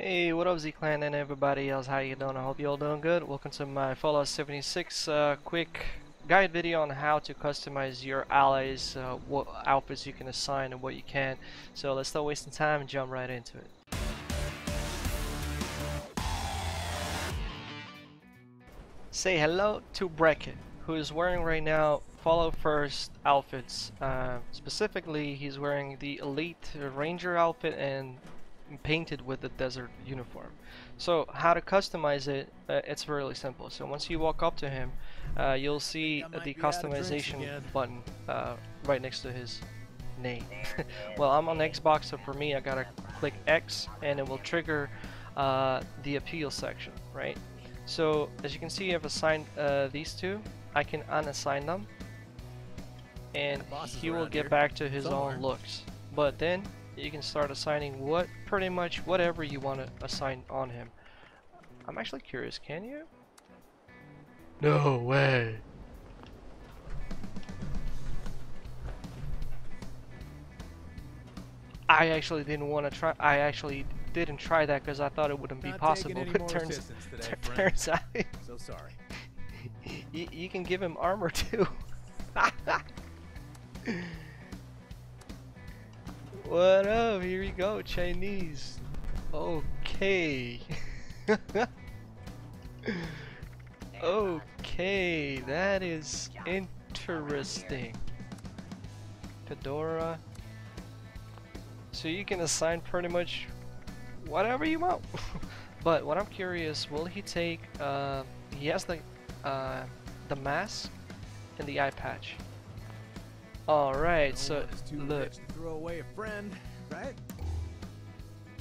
Hey, what up Z Clan and everybody else, how you doing? I hope you all doing good. Welcome to my Fallout 76 quick guide video on how to customize your allies, what outfits you can assign and what you can. So let's stop wasting time and jump right into it. Say hello to Brecken, who is wearing right now Fallout First outfits. Specifically, he's wearing the Elite Ranger outfit and painted with the desert uniform. So how to customize it, it's really simple. So once you walk up to him, you'll see the customization button right next to his name. Well, I'm on Xbox, so for me I gotta click X and it will trigger the appeal section, right? So as you can see, I've assigned these two. I can unassign them and he will get back to his own looks, but then you can start assigning pretty much whatever you want to assign on him. I'm actually curious, can you? No way! I actually didn't want to try. I actually didn't try that because I thought it wouldn't be possible. But turns out, so sorry. you can give him armor too. What up? Here we go, Chinese. Okay. Okay, that is interesting. Fedora. So you can assign pretty much whatever you want. But what I'm curious, will he take? He has the mask and the eye patch. Alright, so look. Throw away a friend, right?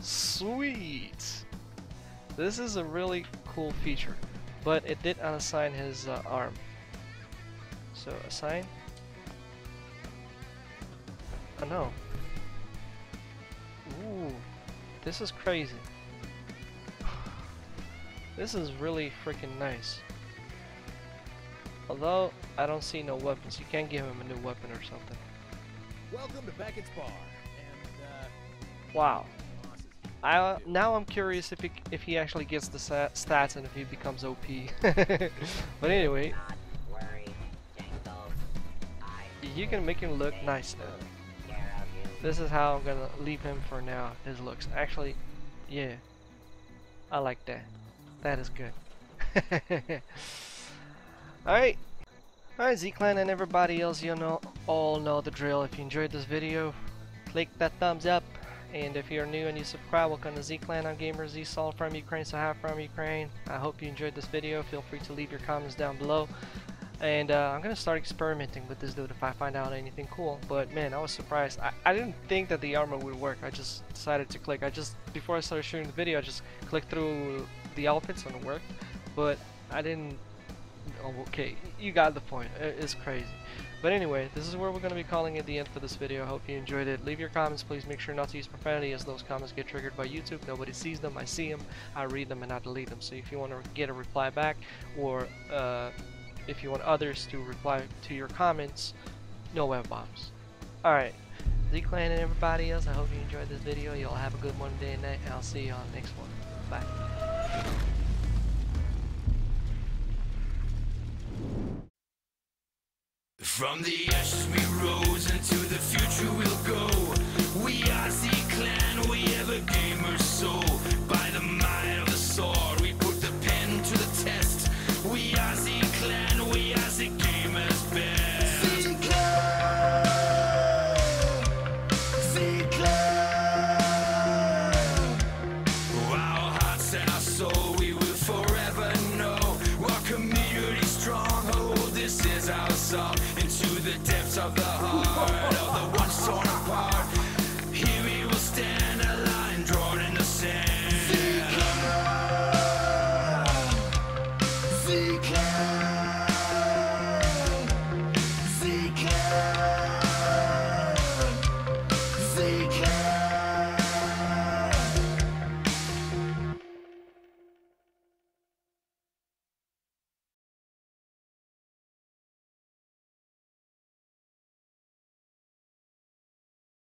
Sweet! This is a really cool feature, but it did unassign his arm. So, assign. Oh no. Ooh, this is crazy. This is really freaking nice. Although, I don't see no weapons. You can't give him a new weapon or something. Welcome to Beckett's bar. And, wow. Now I'm curious if he actually gets the stats and if he becomes OP. But anyway, you can make him look nice now. This is how I'm gonna leave him for now. His looks, actually, yeah. I like that. That is good. Alright Z Clan and everybody else, you know, all know the drill. If you enjoyed this video, click that thumbs up, and if you're new and you subscribe, welcome to Z Clan. I'm gamerZsoul from Ukraine, so hi from Ukraine. I hope you enjoyed this video. Feel free to leave your comments down below, and I'm gonna start experimenting with this dude if I find out anything cool. But man, I was surprised. I didn't think that the armor would work. I just decided to click. Before I started shooting the video, I just clicked through the outfits and it worked, but I didn't. Oh, okay, you got the point. It's crazy. But anyway, this is where we're going to be calling it the end for this video. I hope you enjoyed it. Leave your comments, please. Make sure not to use profanity, as those comments get triggered by YouTube. Nobody sees them. I see them, I read them, and I delete them. So if you want to get a reply back, or if you want others to reply to your comments, no web bombs. Alright, Z Clan and everybody else, I hope you enjoyed this video. You all have a good one, day and night, and I'll see you on the next one. Bye. From the ashes we rose into the future.